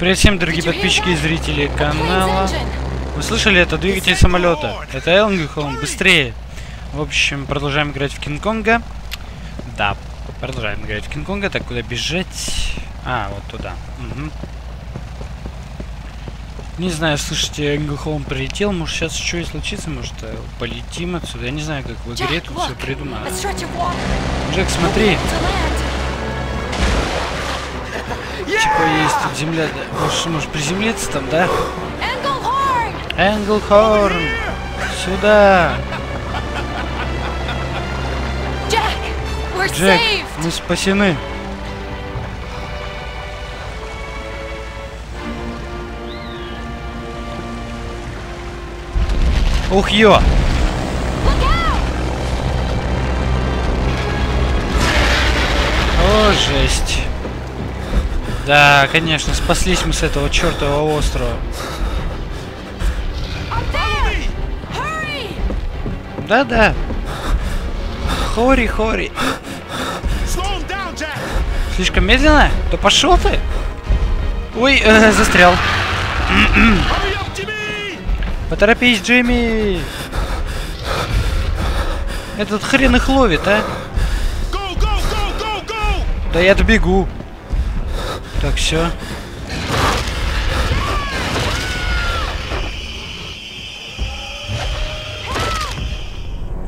Привет всем, дорогие подписчики и зрители канала. Вы слышали, это двигатель самолета. Это Энглхорн, быстрее. В общем, продолжаем играть в Кинг Конга. Да, продолжаем играть в Кинг Конга. Так, куда бежать? А, вот туда. Угу. Не знаю, слышите, Энглхорн прилетел. Может, сейчас что и случится? Может, полетим отсюда? Я не знаю, как в игре тут все придумано. Джек, смотри. Типа есть тут земля, да. Может приземлиться там, да? Энглхорн! Сюда! Джек, мы спасены! Ух, ё! О, жесть! Да, конечно, спаслись мы с этого чертового острова. Да-да. Хори-хори. Слишком медленно? Да пошел ты! Ой, застрял. Поторопись, Джимми! Этот хрен их ловит, а? Да я-то бегу. Так, все.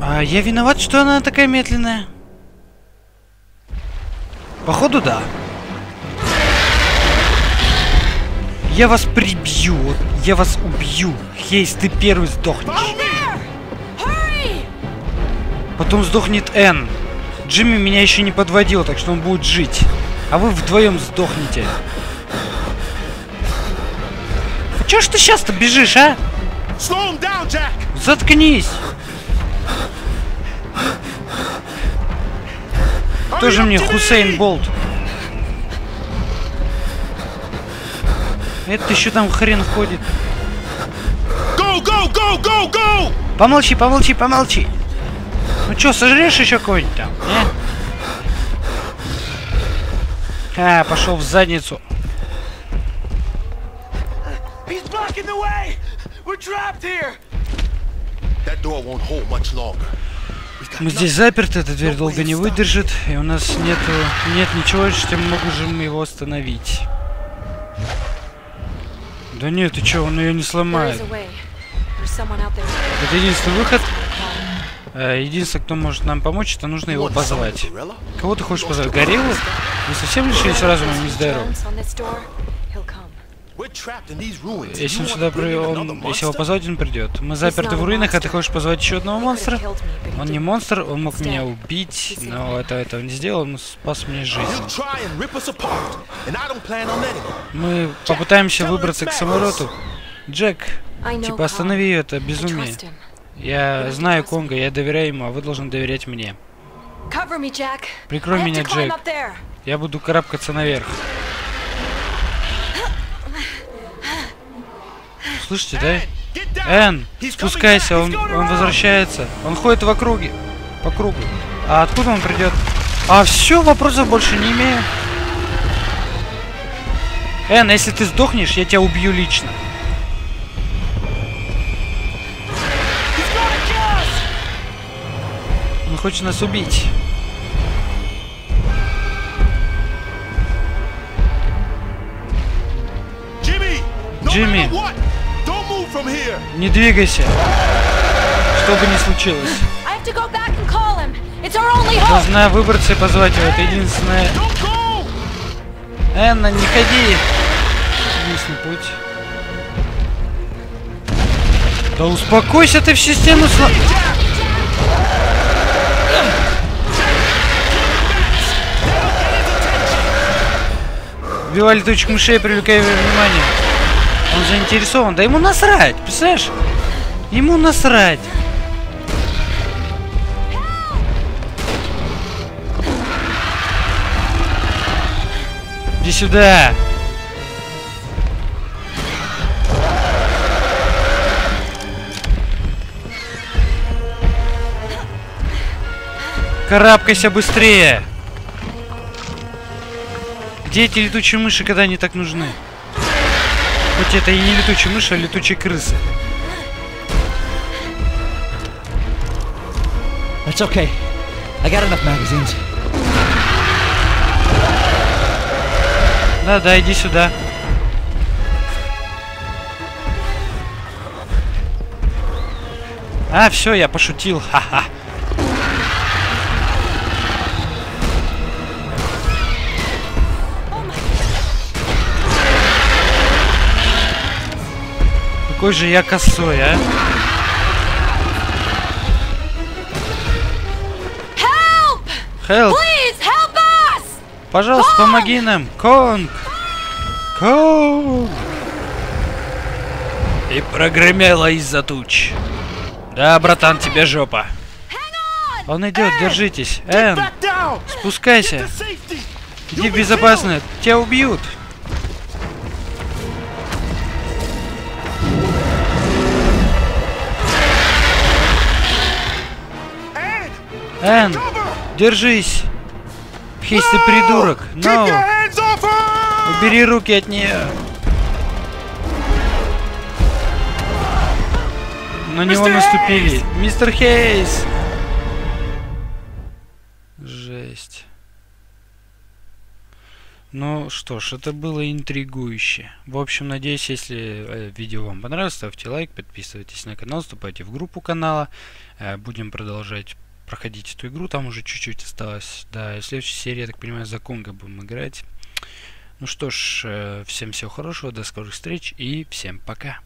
А я виноват, что она такая медленная? Походу, да. Я вас прибью. Я вас убью. Хейс, ты первый сдохнешь. Потом сдохнет Энн. Джимми меня еще не подводил, так что он будет жить. А вы вдвоем сдохнете. А чё ж ты сейчас-то бежишь, а? Заткнись! Тоже мне Хусейн Болт. Это еще там хрен ходит. Помолчи, помолчи, помолчи. Ну чё, сожрешь еще кого-нибудь там, не? А, пошел в задницу. Мы здесь заперты, эта дверь долго не выдержит, и у нас нет ничего, что можем его остановить. Да нет, ты чё, он ее не сломает. Это единственный выход. Единственное, кто может нам помочь, это нужно его позвать. Кого ты хочешь позвать? Гориллу? Вы совсем лишились разума, мисс Дайрон? Если он сюда если его позвать, он придет. Мы заперты в руинах, а ты хочешь позвать еще одного монстра? Он не монстр, он мог меня убить, но этого не сделал, он спас мне жизнь. Мы попытаемся выбраться к самолету. Джек, типа останови ее, это безумие. Я знаю Конга, я доверяю ему, а вы должны доверять мне. Прикрой меня, Джек. Я буду карабкаться наверх. Слышите, да? Энн, спускайся, он возвращается. Он ходит в округе. По кругу. А откуда он придет? А все, вопросов больше не имею. Энн, если ты сдохнешь, я тебя убью лично. Он хочет нас убить. Джимми, не двигайся, что бы ни случилось. Должна выбраться и позвать его, это единственное. Энна, не ходи. Единственный путь. Да успокойся ты, в систему сломал. Убивай летучих мышей, привлекая внимание. Он заинтересован. Да ему насрать, представляешь? Ему насрать. Иди сюда. Карабкайся быстрее. Где эти летучие мыши, когда они так нужны? Хоть это и не летучий мышь, а летучие крысы. It's okay. I got enough magazines. Да, иди сюда. А, все, я пошутил. Ха-ха. Какой же я косой, а? Help! Help! Please, help us! Пожалуйста, Kong! Помоги нам, Конг! Конг! И прогремело из-за туч. Да, братан, тебе жопа. Он идет, держитесь. Энн, спускайся. Иди в безопасность, тебя убьют. Энн, держись. Хейс, ты придурок. Но. Убери руки от нее. На него наступили. Мистер Хейс! Жесть. Ну что ж, это было интригующе. В общем, надеюсь, если видео вам понравилось, ставьте лайк, подписывайтесь на канал, вступайте в группу канала. Будем продолжать проходить эту игру. Там уже чуть-чуть осталось. Да, в следующей серии, я так понимаю, за Конга будем играть. Ну что ж, всем всего хорошего, до скорых встреч и всем пока.